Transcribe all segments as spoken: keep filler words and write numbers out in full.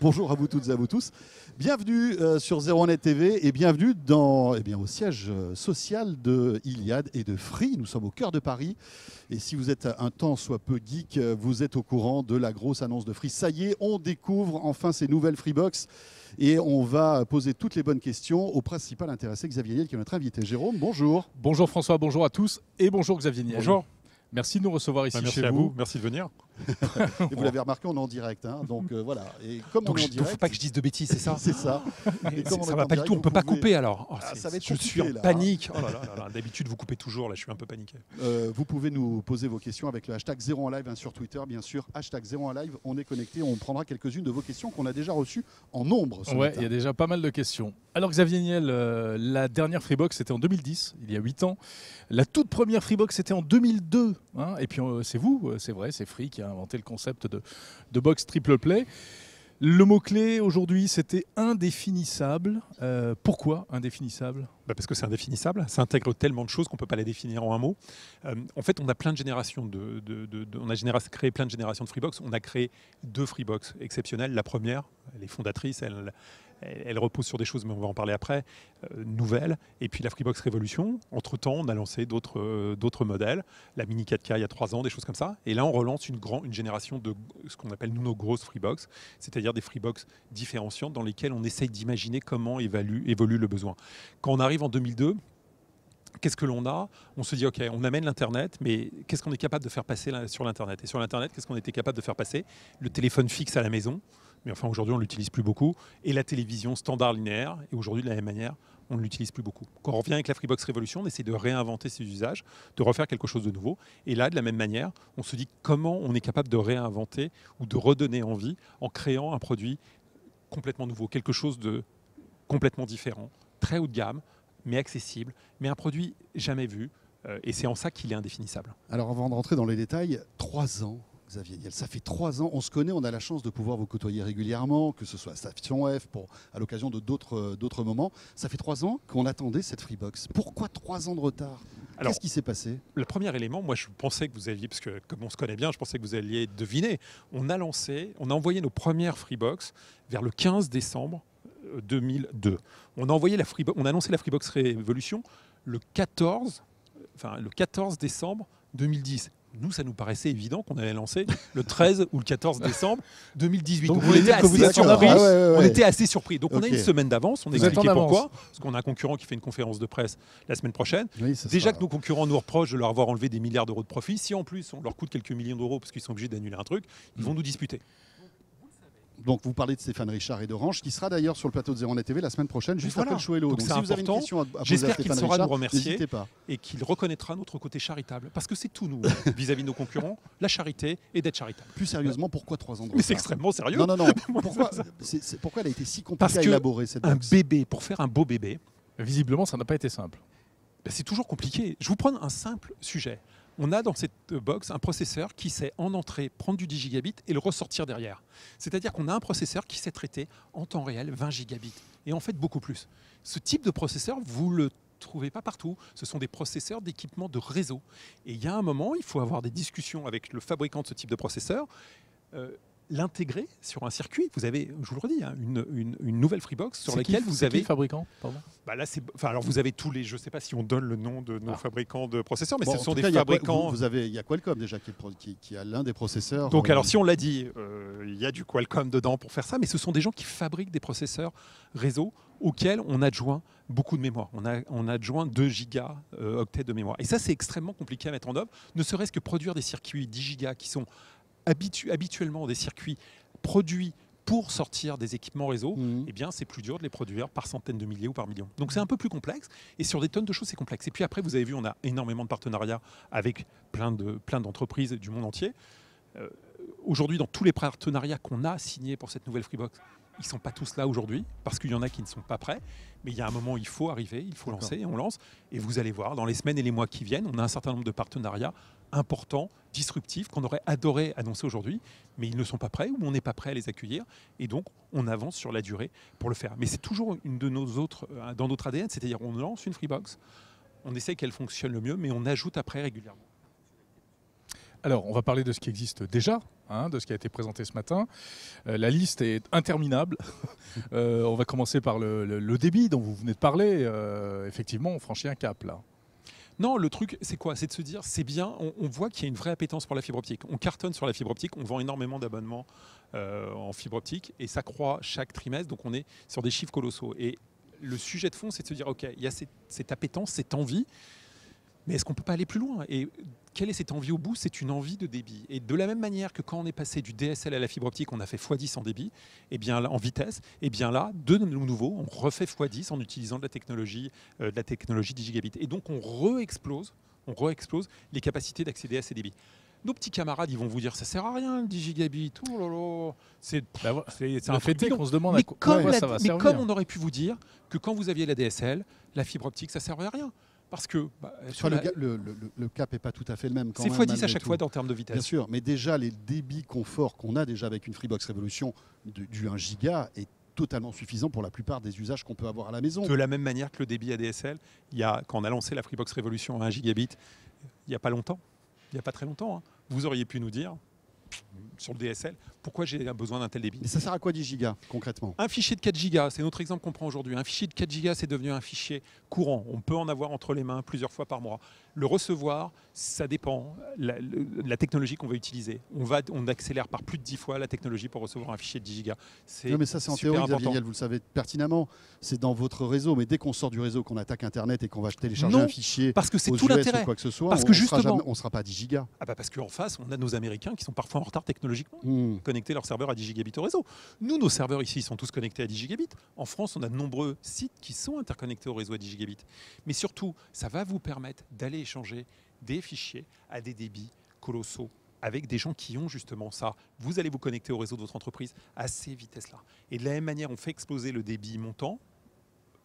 Bonjour à vous toutes et à vous tous. Bienvenue euh, sur zéro net T V et bienvenue dans, eh bien, au siège euh, social de Iliad et de Free. Nous sommes au cœur de Paris. Et si vous êtes un temps soit peu geek, vous êtes au courant de la grosse annonce de Free. Ça y est, on découvre enfin ces nouvelles Freebox. Et on va poser toutes les bonnes questions au principal intéressé, Xavier Niel, qui est notre invité. Jérôme, bonjour. Bonjour François, bonjour à tous. Et bonjour Xavier Niel. Bonjour. Merci de nous recevoir ici, bah, merci chez à vous. vous. Merci de venir. Et vous l'avez remarqué, on est en direct. Hein, donc euh, voilà. Et comme donc on est en direct, il faut pas que je dise de bêtises, c'est ça. C'est ça. Et comme ça ne va pas direct, du tout. On ne peut pas couper, couper alors. Oh, ah, ça va être je suis en là, panique. Hein. Oh d'habitude, vous coupez toujours. Là, je suis un peu paniqué. Euh, vous pouvez nous poser vos questions avec le hashtag zéro en live hein, sur Twitter, bien sûr. Hashtag zéro en live. On est connecté. On prendra quelques-unes de vos questions qu'on a déjà reçues en nombre. Ouais, il y a déjà pas mal de questions. Alors Xavier Niel, euh, la dernière Freebox, c'était en deux mille dix, il y a huit ans. La toute première Freebox, c'était en deux mille deux. Hein, et puis euh, c'est vous, c'est vrai, c'est Free qui a inventé le concept de, de box triple play. Le mot-clé aujourd'hui, c'était indéfinissable. Euh, pourquoi indéfinissable ? Bah parce que c'est indéfinissable, ça intègre tellement de choses qu'on ne peut pas les définir en un mot. Euh, en fait, on a plein de générations, de, de, de, de, on a généra créé plein de générations de Freebox. On a créé deux Freebox exceptionnelles. La première, les fondatrices, elle, elle repose sur des choses, mais on va en parler après, euh, nouvelles. Et puis la Freebox Révolution, entre-temps, on a lancé d'autres euh, d'autres modèles, la Mini quatre K il y a trois ans, des choses comme ça. Et là, on relance une, grand, une génération de ce qu'on appelle nous nos grosses Freebox, c'est-à-dire des Freebox différenciantes dans lesquelles on essaye d'imaginer comment évalue, évolue le besoin. Quand on arrive en deux mille deux, qu'est-ce que l'on a? On se dit, OK, on amène l'Internet, mais qu'est-ce qu'on est capable de faire passer sur l'Internet? Et sur l'Internet, qu'est-ce qu'on était capable de faire passer? Le téléphone fixe à la maison. Mais enfin, aujourd'hui, on ne l'utilise plus beaucoup. Et la télévision standard linéaire. Et aujourd'hui, de la même manière, on ne l'utilise plus beaucoup. Quand on revient avec la Freebox Révolution, on essaie de réinventer ses usages, de refaire quelque chose de nouveau. Et là, de la même manière, on se dit comment on est capable de réinventer ou de redonner envie en créant un produit complètement nouveau, quelque chose de complètement différent, très haut de gamme, mais accessible, mais un produit jamais vu. Et c'est en ça qu'il est indéfinissable. Alors, avant de rentrer dans les détails, trois ans. Xavier Niel, ça fait trois ans, on se connaît, on a la chance de pouvoir vous côtoyer régulièrement, que ce soit à Station F, pour, à l'occasion de d'autres d'autres moments. Ça fait trois ans qu'on attendait cette Freebox. Pourquoi trois ans de retard? Qu'est-ce qui s'est passé? Le premier élément, moi je pensais que vous alliez, parce que comme on se connaît bien, je pensais que vous alliez deviner. On a lancé, on a envoyé nos premières Freebox vers le quinze décembre deux mille deux. On a, envoyé la Freebox, on a annoncé la Freebox Révolution le quatorze décembre deux mille dix. Nous, ça nous paraissait évident qu'on allait lancer le treize ou le quatorze décembre deux mille dix-huit. Donc, on, était assez surpris. Ah ouais, ouais, ouais. on était assez surpris. Donc okay. On a une semaine d'avance. On a expliqué pourquoi. Parce qu'on a un concurrent qui fait une conférence de presse la semaine prochaine. Oui, déjà que nos concurrents nous reprochent de leur avoir enlevé des milliards d'euros de profit. Si en plus, on leur coûte quelques millions d'euros parce qu'ils sont obligés d'annuler un truc, ils vont nous disputer. Donc vous parlez de Stéphane Richard et d'Orange, qui sera d'ailleurs sur le plateau de zéro net T V la semaine prochaine, juste voilà. après le show Hello. Donc, Donc si vous avez une question à, à j'espère qu'il saura Richard, nous remercier pas. Et qu'il reconnaîtra notre côté charitable. Parce que c'est tout nous, vis-à-vis de nos concurrents, la charité et d'être charitable. Plus sérieusement, pourquoi trois ans de retard? Mais c'est extrêmement sérieux. Non, non, non. Pourquoi, c'est, c'est, pourquoi elle a été si compliquée Parce à élaborer cette un box. bébé, pour faire un beau bébé, visiblement ça n'a pas été simple. Ben, c'est toujours compliqué. Je vous prends un simple sujet. On a dans cette box un processeur qui sait en entrée prendre du dix gigabits et le ressortir derrière. C'est-à-dire qu'on a un processeur qui sait traiter en temps réel vingt gigabits et en fait beaucoup plus. Ce type de processeur, vous le trouvez pas partout. Ce sont des processeurs d'équipement de réseau. Et il y a un moment, il faut avoir des discussions avec le fabricant de ce type de processeur. Euh, l'intégrer sur un circuit. Vous avez, je vous le redis, hein, une, une, une nouvelle Freebox sur laquelle qui, vous avez... C'est qui le fabricant? Pardon. Bah là, enfin, alors vous avez tous les... Je ne sais pas si on donne le nom de nos ah. fabricants de processeurs, mais bon, ce sont des cas, fabricants... Il vous, vous avez, il y a Qualcomm déjà qui, qui, qui a l'un des processeurs... Donc euh... alors si on l'a dit, euh, il y a du Qualcomm dedans pour faire ça, mais ce sont des gens qui fabriquent des processeurs réseau auxquels on adjoint beaucoup de mémoire. On a, on a adjoint deux giga euh, octets de mémoire. Et ça, c'est extrêmement compliqué à mettre en œuvre, ne serait-ce que produire des circuits dix giga qui sont... habituellement des circuits produits pour sortir des équipements réseau, mmh. eh bien c'est plus dur de les produire par centaines de milliers ou par millions. Donc c'est un peu plus complexe et sur des tonnes de choses c'est complexe. Et puis après vous avez vu on a énormément de partenariats avec plein de plein d'entreprises du monde entier. Euh, aujourd'hui dans tous les partenariats qu'on a signés pour cette nouvelle Freebox, ils ne sont pas tous là aujourd'hui parce qu'il y en a qui ne sont pas prêts. Mais il y a un moment il faut arriver, il faut lancer et on lance. Et vous allez voir dans les semaines et les mois qui viennent, on a un certain nombre de partenariats importants, disruptifs, qu'on aurait adoré annoncer aujourd'hui, mais ils ne sont pas prêts ou on n'est pas prêt à les accueillir. Et donc, on avance sur la durée pour le faire. Mais c'est toujours une de nos autres, dans notre A D N, c'est-à-dire on lance une Freebox, on essaie qu'elle fonctionne le mieux, mais on ajoute après régulièrement. Alors, on va parler de ce qui existe déjà, hein, de ce qui a été présenté ce matin. Euh, la liste est interminable. euh, on va commencer par le, le, le débit dont vous venez de parler. Euh, effectivement, on franchit un cap, là. Non, le truc, c'est quoi? C'est de se dire, c'est bien, on, on voit qu'il y a une vraie appétence pour la fibre optique. On cartonne sur la fibre optique, on vend énormément d'abonnements euh, en fibre optique, et ça croît chaque trimestre, donc on est sur des chiffres colossaux. Et le sujet de fond, c'est de se dire, OK, il y a cette, cette appétence, cette envie, mais est-ce qu'on ne peut pas aller plus loin? Et quelle est cette envie au bout? C'est une envie de débit. Et de la même manière que quand on est passé du D S L à la fibre optique, on a fait fois dix en débit, et bien là, en vitesse, et bien là, de nouveau, on refait fois dix en utilisant de la technologie, euh, de la technologie dix gigabits. Et donc, on re-explose, on re-explose les capacités d'accéder à ces débits. Nos petits camarades, ils vont vous dire, ça sert à rien le dix gigabits, oh là là, c'est bah, un fêté qu'on se demande à quoi ouais, la, ça va servir. Mais comme on aurait pu vous dire que quand vous aviez la D S L, la fibre optique, ça servait à rien. Parce que bah, sur la... le, le, le cap n'est pas tout à fait le même. C'est fois dix à chaque fois en termes de vitesse. Bien sûr, mais déjà les débits confort qu'on a déjà avec une Freebox Révolution de, du un giga est totalement suffisant pour la plupart des usages qu'on peut avoir à la maison. De la même manière que le débit A D S L, il y a, quand on a lancé la Freebox Révolution à un gigabit, il n'y a pas longtemps, il n'y a pas très longtemps, hein, vous auriez pu nous dire... sur le D S L, pourquoi j'ai besoin d'un tel débit? Et ça sert à quoi dix gigas concrètement? Un fichier de quatre gigas, c'est notre exemple qu'on prend aujourd'hui. Un fichier de quatre gigas, c'est devenu un fichier courant. On peut en avoir entre les mains plusieurs fois par mois. Le recevoir, ça dépend la, le, la technologie qu'on va utiliser. On, va, on accélère par plus de dix fois la technologie pour recevoir un fichier de dix gigas. Non mais ça c'est en théorie, Xavier Niel, vous le savez pertinemment, c'est dans votre réseau. Mais dès qu'on sort du réseau, qu'on attaque Internet et qu'on va télécharger non, un fichier parce que c'est tout l'intérêt, quoi que ce soit, parce que on justement, sera jamais, on ne sera pas à dix gigas. Ah bah parce qu'en face, on a nos Américains qui sont parfois en retard technologiquement, mmh. connecter leurs serveurs à dix gigabits au réseau. Nous, nos serveurs ici, ils sont tous connectés à dix gigabits. En France, on a de nombreux sites qui sont interconnectés au réseau à dix gigabits. Mais surtout, ça va vous permettre d'aller échanger des fichiers à des débits colossaux avec des gens qui ont justement ça. Vous allez vous connecter au réseau de votre entreprise à ces vitesses-là. Et de la même manière, on fait exploser le débit montant.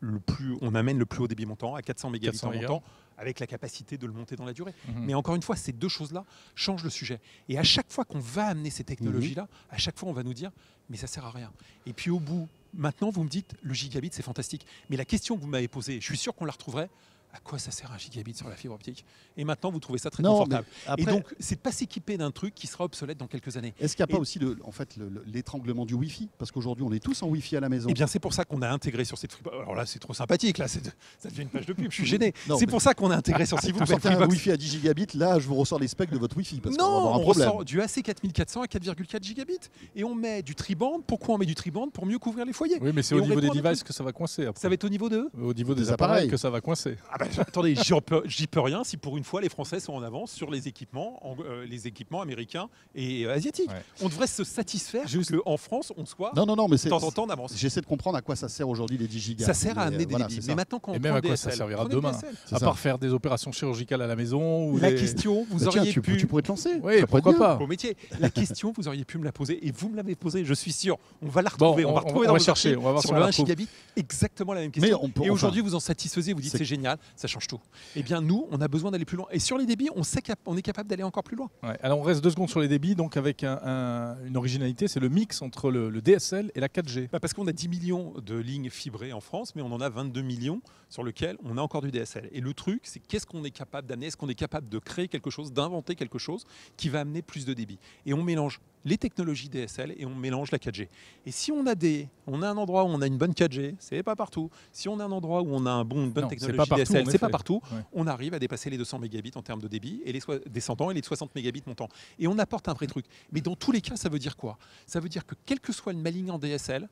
Le plus, on amène le plus haut débit montant à quatre cents mégabits en montant, avec la capacité de le monter dans la durée. Mmh. Mais encore une fois, ces deux choses-là changent le sujet. Et à chaque fois qu'on va amener ces technologies-là, à chaque fois on va nous dire « mais ça ne sert à rien ». Et puis au bout, maintenant vous me dites « le gigabit c'est fantastique ». Mais la question que vous m'avez posée, je suis sûr qu'on la retrouverait, à quoi ça sert un gigabit sur la fibre optique? Et maintenant, vous trouvez ça très non, confortable. Après, et donc, c'est de pas s'équiper d'un truc qui sera obsolète dans quelques années. Est-ce qu'il n'y a et pas aussi le, en fait, l'étranglement du Wi-Fi? Parce qu'aujourd'hui, on est tous en Wi-Fi à la maison. Eh bien, c'est pour ça qu'on a intégré sur cette Freebox. Alors là, c'est trop sympathique. Là, de, ça devient une page de pub. Je suis gêné. C'est pour ça qu'on a intégré sur si vous sortez un Wi-Fi à dix gigabits. Là, je vous ressors les specs de votre Wi-Fi. Parce non, on, va avoir un on problème. Ressort du A C quatre mille quatre cents à quatre virgule quatre gigabits. Et on met du triband. Pourquoi on met du triband? Pour mieux couvrir les foyers. Oui, mais c'est au niveau des devices que ça va coincer. Ça va être au niveau de Au niveau des appareils que ça va coincer. Attendez, j'y peux, peux rien si pour une fois les Français sont en avance sur les équipements, euh, les équipements américains et euh, asiatiques. Ouais. On devrait se satisfaire juste qu'en France on soit non, non, non, mais de temps en temps en avance. J'essaie de comprendre à quoi ça sert aujourd'hui les dix gigas. Ça sert à amener des voilà, débits. Mais maintenant, quand et on même à quoi D S L, ça servira demain, à part faire des opérations chirurgicales à la maison. Ou la des... question, vous bah auriez tiens, tu, pu. Tu pourrais te lancer. Oui, pourquoi pas. Au métier. La question, vous auriez pu me la poser et vous me l'avez posée. Je suis sûr. On va la retrouver. Bon, on, on va retrouver dans chercher. On va voir sur le un gigabit. Exactement la même question. Et aujourd'hui, vous en satisfaisez. Vous dites c'est génial. Ça change tout. Eh bien, nous, on a besoin d'aller plus loin. Et sur les débits, on sait qu'on est capable d'aller encore plus loin. Ouais, alors, on reste deux secondes sur les débits, donc avec un, un, une originalité, c'est le mix entre le, le D S L et la quatre G. Bah parce qu'on a dix millions de lignes fibrées en France, mais on en a vingt-deux millions sur lesquelles on a encore du D S L. Et le truc, c'est qu'est-ce qu'on est capable d'amener? Est-ce qu'on est capable de créer quelque chose, d'inventer quelque chose qui va amener plus de débit? Et on mélange les technologies D S L et on mélange la quatre G. Et si on a, des, on a un endroit où on a une bonne quatre G, c'est pas partout. Si on a un endroit où on a un bon, une bonne non, technologie D S L, c'est pas partout, ouais. On arrive à dépasser les deux cents mégabits en termes de débit et les so descendants et les soixante mégabits montants. Et on apporte un vrai truc. Mais dans tous les cas, ça veut dire quoi? Ça veut dire que quelle que soit ma ligne en D S L,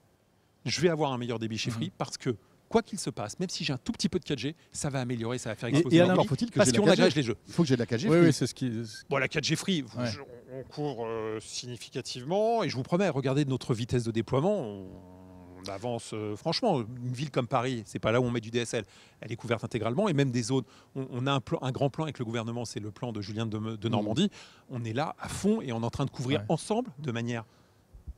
je vais avoir un meilleur débit chez Free mmh. parce que quoi qu'il se passe, même si j'ai un tout petit peu de quatre G, ça va améliorer, ça va faire exploser. Et, et alors, faut-il que parce qu'on agrège les jeux. Il faut que j'ai de la quatre G Free. Oui, oui, c'est ce qui... Bon, la quatre G Free, ouais. je, on court euh, significativement. Et je vous promets, regardez notre vitesse de déploiement. On, on avance, euh, franchement, une ville comme Paris, c'est pas là où on met du D S L. Elle est couverte intégralement. Et même des zones, on, on a un, plan, un grand plan avec le gouvernement, c'est le plan de Julien de, de Normandie. Mmh. On est là à fond et on est en train de couvrir ouais. ensemble, de manière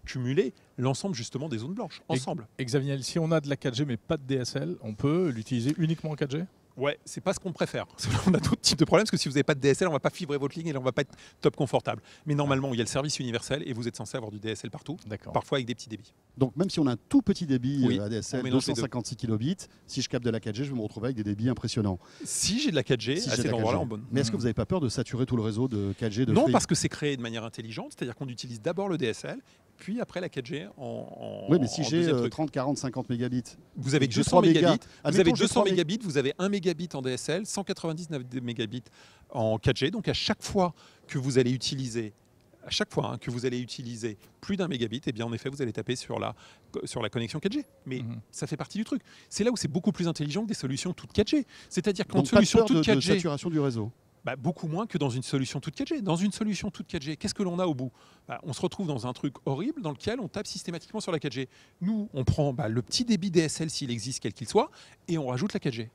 cumuler l'ensemble justement des zones blanches, ensemble. Et Xavier, si on a de la quatre G mais pas de D S L, on peut l'utiliser uniquement en quatre G? Ouais, c'est pas ce qu'on préfère. On a d'autres types de problèmes, parce que si vous n'avez pas de D S L, on va pas fibrer votre ligne et on va pas être top confortable. Mais normalement, il y a le service universel et vous êtes censé avoir du D S L partout, parfois avec des petits débits. Donc même si on a un tout petit débit oui, A D S L, deux cent cinquante-six kilobits, si je capte de la quatre G, je vais me retrouver avec des débits impressionnants. Si j'ai de la quatre G, si à cet endroit-là, en bonne. Mais est-ce que vous n'avez pas peur de saturer tout le réseau de quatre G de Non, Free parce que c'est créé de manière intelligente, c'est-à-dire qu'on utilise d'abord le D S L, puis après la quatre G en, en Oui, mais si j'ai trente, quarante, cinquante mégabits. Vous avez deux cents mégabits, vous avez deux cents mégabits, vous avez un mégabit en D S L, cent quatre-vingt-dix-neuf mégabits en quatre G. Donc à chaque fois que vous allez utiliser, à chaque fois hein, que vous allez utiliser plus d'un mégabit, eh bien en effet vous allez taper sur la, sur la connexion quatre G. Mais mm-hmm. ça fait partie du truc. C'est là où c'est beaucoup plus intelligent que des solutions toutes quatre G. C'est-à-dire qu'en solution toute quatre G, de saturation du réseau. Bah, beaucoup moins que dans une solution toute quatre G. Dans une solution toute quatre G, qu'est-ce que l'on a au bout? Bah, on se retrouve dans un truc horrible dans lequel on tape systématiquement sur la quatre G. Nous, on prend bah, le petit débit D S L s'il existe, quel qu'il soit, et on rajoute la quatre G.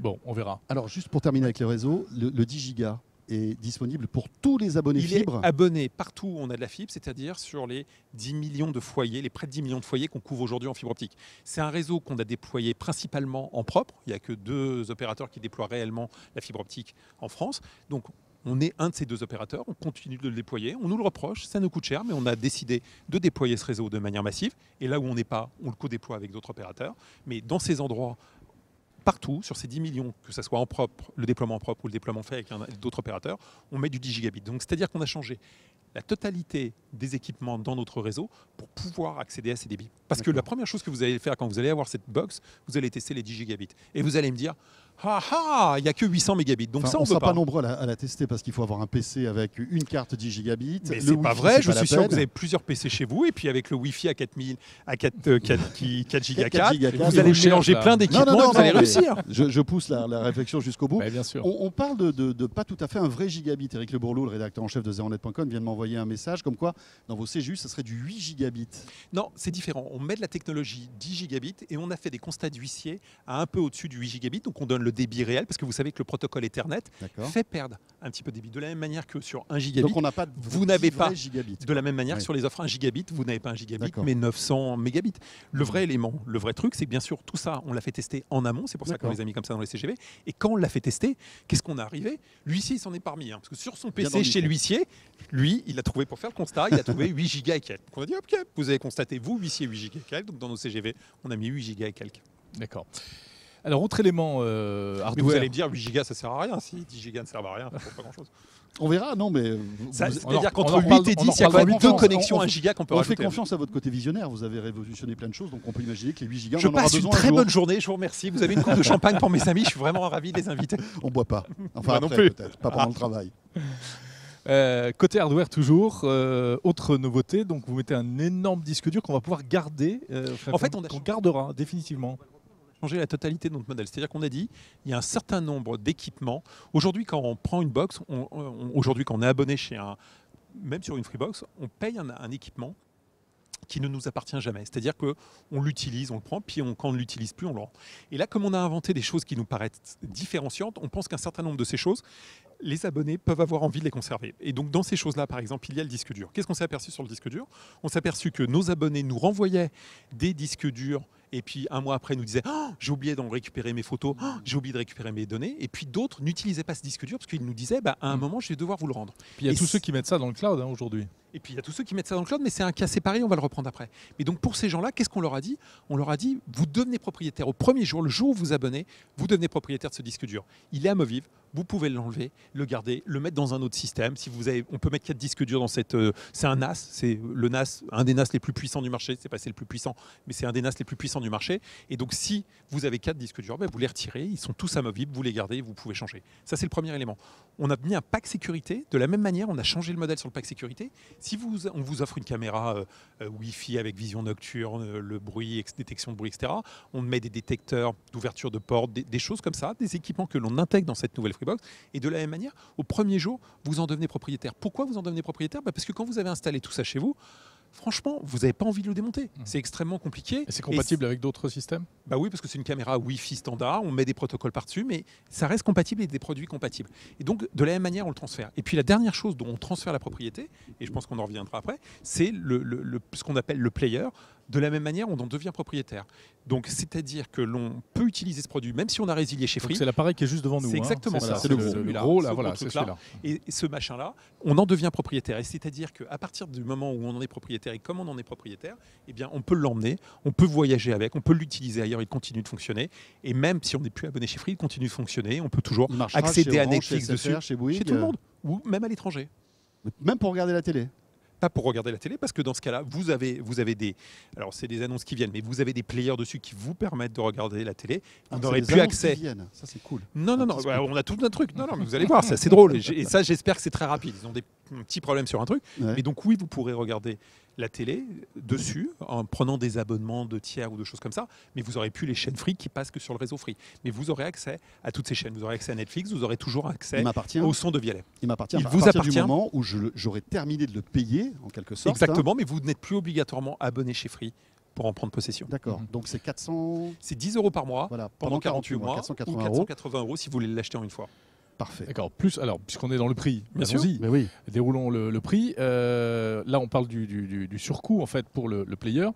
Bon, on verra. Alors, juste pour terminer avec les réseaux, le, le dix gigas est disponible pour tous les abonnés Il fibre. Il est abonné partout où on a de la fibre, c'est-à-dire sur les dix millions de foyers, les près de dix millions de foyers qu'on couvre aujourd'hui en fibre optique. C'est un réseau qu'on a déployé principalement en propre. Il n'y a que deux opérateurs qui déploient réellement la fibre optique en France. Donc, on est un de ces deux opérateurs, on continue de le déployer, on nous le reproche, ça nous coûte cher, mais on a décidé de déployer ce réseau de manière massive. Et là où on n'est pas, on le co-déploie avec d'autres opérateurs. Mais dans ces endroits... Partout, sur ces dix millions, que ce soit en propre, le déploiement en propre ou le déploiement fait avec d'autres opérateurs, on met du dix gigabits. Donc c'est-à-dire qu'on a changé la totalité des équipements dans notre réseau pour pouvoir accéder à ces débits. Parce que la première chose que vous allez faire quand vous allez avoir cette box, vous allez tester les dix gigabits. Et vous allez me dire, ah ah, il n'y a que huit cents mégabits. Donc enfin, ça, on ne sera pas, pas nombreux à, à la tester parce qu'il faut avoir un P C avec une carte dix gigabits. Mais c'est pas vrai, je suis sûr que vous avez plusieurs P C chez vous et puis avec le Wi-Fi à quatre mille, à quatre giga quatre, vous allez mélanger plein d'équipements et vous allez réussir. Je, je pousse la, la réflexion jusqu'au bout. Bien sûr. On, on parle de, de, de pas tout à fait un vrai gigabit. Eric Le Bourlot, le rédacteur en chef de zéro net point com, vient de m'envoyer un message comme quoi dans vos C G U, ça serait du huit gigabits. Non, c'est différent. On met de la technologie dix gigabits et on a fait des constats d'huissier à un peu au-dessus du huit gigabits. Donc on donne le débit réel parce que vous savez que le protocole Ethernet fait perdre un petit peu de débit. De la même manière que sur un gigabit, donc on pas vous n'avez pas gigabit, de la même manière ouais. sur les offres un gigabit, vous n'avez pas un gigabit mais neuf cents mégabits. Le vrai élément, le vrai truc, c'est que bien sûr tout ça, on l'a fait tester en amont, c'est pour ça qu'on les a mis comme ça dans les C G V. Et quand on l'a fait tester, qu'est-ce qu'on a arrivé? L'huissier il s'en est parmi, hein, parce que sur son P C chez l'huissier, lui, il a trouvé pour faire le constat, il a trouvé huit gigas et quelques. On a dit ok, vous avez constaté vous huissier huit gigas et quelques, donc dans nos C G V, on a mis huit gigas et quelques. D'accord. Alors, autre élément euh, hardware. Mais vous allez me dire huit gigas ça sert à rien, si dix gigas ne servent à rien, ça ne sert pas grand chose. On verra, non mais... C'est-à-dire qu'entre huit et dix, il y a quand même deux connexions un giga qu'on peut rajouter. On fait confiance à votre côté visionnaire, vous avez révolutionné plein de choses, donc on peut imaginer que les huit gigas, on en aura besoin un jour. Je passe une très bonne journée, je vous remercie, vous avez une coupe de champagne pour mes amis, je suis vraiment ravi de les inviter. On ne boit pas, enfin après peut-être, pas pendant le travail. Euh, côté hardware toujours, euh, autre nouveauté, donc vous mettez un énorme disque dur qu'on va pouvoir garder, euh, en fait, qu'on gardera définitivement. Changer la totalité de notre modèle. C'est-à-dire qu'on a dit, il y a un certain nombre d'équipements. Aujourd'hui, quand on prend une box, on, on, aujourd'hui, quand on est abonné chez un, même sur une Freebox, on paye un, un équipement qui ne nous appartient jamais. C'est-à-dire qu'on l'utilise, on le prend, puis on, quand on ne l'utilise plus, on le rend. Et là, comme on a inventé des choses qui nous paraissent différenciantes, on pense qu'un certain nombre de ces choses, les abonnés peuvent avoir envie de les conserver. Et donc, dans ces choses-là, par exemple, il y a le disque dur. Qu'est-ce qu'on s'est aperçu sur le disque dur? On s'est aperçu que nos abonnés nous renvoyaient des disques durs et puis un mois après nous disaient oh, j'ai oublié d'en récupérer mes photos, oh, j'ai oublié de récupérer mes données, et puis d'autres n'utilisaient pas ce disque dur parce qu'ils nous disaient bah, à un moment je vais devoir vous le rendre. Puis il y a tous ceux qui mettent ça dans le cloud hein, aujourd'hui. Et puis il y a tous ceux qui mettent ça dans le cloud, mais c'est un cas séparé, on va le reprendre après. Mais donc pour ces gens-là, qu'est-ce qu'on leur a dit? On leur a dit vous devenez propriétaire au premier jour, le jour où vous abonnez, vous devenez propriétaire de ce disque dur. Il est amovible, vous pouvez l'enlever, le garder, le mettre dans un autre système. Si vous avez, on peut mettre quatre disques durs dans cette. Euh, c'est un N A S, c'est le N A S, un des N A S les plus puissants du marché. C'est pas c'est le plus puissant, mais c'est un des N A S les plus puissants du marché. Et donc si vous avez quatre disques durs, ben, vous les retirez, ils sont tous amovibles, vous les gardez, vous pouvez changer. Ça c'est le premier élément. On a mis un pack sécurité. De la même manière, on a changé le modèle sur le pack sécurité. Si vous, on vous offre une caméra euh, euh, Wi-Fi avec vision nocturne, euh, le bruit, détection de bruit, et cetera. On met des détecteurs d'ouverture de porte, des, des choses comme ça, des équipements que l'on intègre dans cette nouvelle Freebox. Et de la même manière, au premier jour, vous en devenez propriétaire. Pourquoi vous en devenez propriétaire? Bah parce que quand vous avez installé tout ça chez vous, franchement, vous n'avez pas envie de le démonter. C'est extrêmement compliqué. Et c'est compatible et avec d'autres systèmes? Bah oui, parce que c'est une caméra Wi-Fi standard, on met des protocoles par-dessus, mais ça reste compatible et des produits compatibles. Et donc, de la même manière, on le transfère. Et puis, la dernière chose dont on transfère la propriété, et je pense qu'on en reviendra après, c'est le, le, le, ce qu'on appelle le player. De la même manière, on en devient propriétaire. Donc, c'est-à-dire que l'on peut utiliser ce produit, même si on a résilié chez Free. C'est l'appareil qui est juste devant nous. C'est exactement hein, ça. C'est le, le, le gros, là, voilà, c'est celui-là. Et ce machin-là, on en devient propriétaire. Et c'est-à-dire qu'à partir du moment où on en est propriétaire, et comme on en est propriétaire, eh bien, on peut l'emmener, on peut voyager avec, on peut l'utiliser ailleurs, il continue de fonctionner. Et même si on n'est plus abonné chez Free, il continue de fonctionner. On peut toujours accéder à Netflix dessus, chez Bouygues, chez tout le monde, ou même à l'étranger. Même pour regarder la télé. Pas pour regarder la télé, parce que dans ce cas-là, vous avez, vous avez des, alors c'est des annonces qui viennent, mais vous avez des players dessus qui vous permettent de regarder la télé. Vous n'aurez plus accès. Ça c'est cool. Non non non, bah, on a tout un truc. Non non, mais vous allez voir, c'est assez drôle. Et ça, j'espère que c'est très rapide. Ils ont des petits problèmes sur un truc, ouais. Mais donc oui, vous pourrez regarder la télé dessus en prenant des abonnements de tiers ou de choses comme ça, mais vous aurez plus les chaînes Free qui passent que sur le réseau Free. Mais vous aurez accès à toutes ces chaînes, vous aurez accès à Netflix, vous aurez toujours accès au son de Devialet. Il m'appartient à partir appartient. du moment où j'aurai terminé de le payer, en quelque sorte. Exactement, hein. Mais vous n'êtes plus obligatoirement abonné chez Free pour en prendre possession. D'accord, donc c'est quatre cents... C'est dix euros par mois, voilà, pendant quarante-huit mois, quatre cent quatre-vingts euros si vous voulez l'acheter en une fois. Parfait. D'accord. Plus, alors, puisqu'on est dans le prix, allons-y. Oui. Déroulons le, le prix. Euh, là, on parle du, du, du surcoût en fait pour le, le player.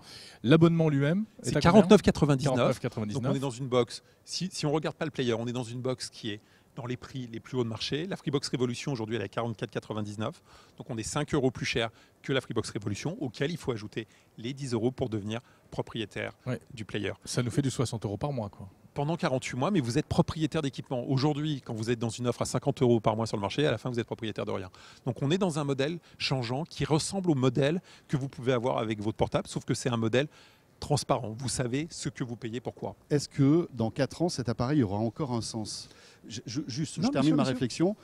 L'abonnement lui-même, c'est quarante-neuf quatre-vingt-dix-neuf. Donc on est dans une box. Si, si on ne regarde pas le player, on est dans une box qui est dans les prix les plus hauts de marché. La Freebox Révolution aujourd'hui elle est à quarante-quatre quatre-vingt-dix-neuf. Donc on est cinq euros plus cher que la Freebox Révolution, auquel il faut ajouter les dix euros pour devenir propriétaire ouais. du player. Ça nous fait du soixante euros par mois, quoi. Pendant quarante-huit mois, mais vous êtes propriétaire d'équipement. Aujourd'hui, quand vous êtes dans une offre à cinquante euros par mois sur le marché, à la fin, vous êtes propriétaire de rien. Donc on est dans un modèle changeant qui ressemble au modèle que vous pouvez avoir avec votre portable, sauf que c'est un modèle transparent. Vous savez ce que vous payez, pourquoi. Est-ce que dans quatre ans, cet appareil aura encore un sens ? je, je, Juste, non, je termine monsieur, ma monsieur. réflexion.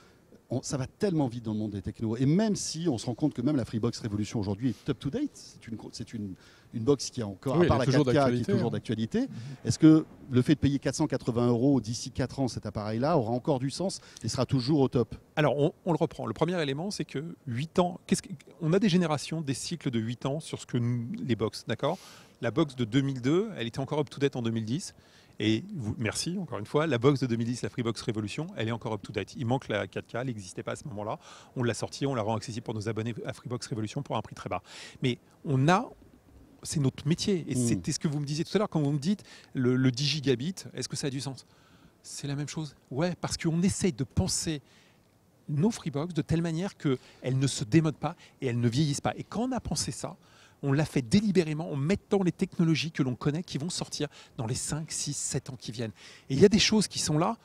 On, ça va tellement vite dans le monde des technos. Et même si on se rend compte que même la Freebox Révolution aujourd'hui est up-to-date, c'est une, c'est une, une box qui a encore, oui, à part la quatre K, qui est toujours hein. d'actualité, mmh. est-ce que le fait de payer quatre cent quatre-vingts euros d'ici quatre ans, cet appareil-là aura encore du sens et sera toujours au top? Alors, on, on le reprend. Le premier élément, c'est que huit ans... Qu'est-ce que, on a des générations, des cycles de huit ans sur ce que nous, les box, d'accord. La box de deux mille deux, elle était encore up-to-date en deux mille dix. Et vous, merci, encore une fois, la box de deux mille dix, la Freebox Révolution, elle est encore up-to-date. Il manque la quatre K, elle n'existait pas à ce moment-là. On l'a sortie, on la rend accessible pour nos abonnés à Freebox Révolution pour un prix très bas. Mais on a, c'est notre métier. Et mmh. c'était ce que vous me disiez tout à l'heure, quand vous me dites le, le dix gigabits, est-ce que ça a du sens? C'est la même chose. Ouais, parce qu'on essaye de penser nos Freebox de telle manière qu'elles ne se démodent pas et elles ne vieillissent pas. Et quand on a pensé ça, on l'a fait délibérément en mettant les technologies que l'on connaît qui vont sortir dans les cinq, six, sept ans qui viennent. Et il y a des choses qui sont là.